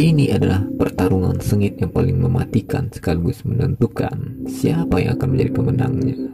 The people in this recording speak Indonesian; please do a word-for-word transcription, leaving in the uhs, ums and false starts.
Ini adalah pertarungan sengit yang paling mematikan sekaligus menentukan siapa yang akan menjadi pemenangnya.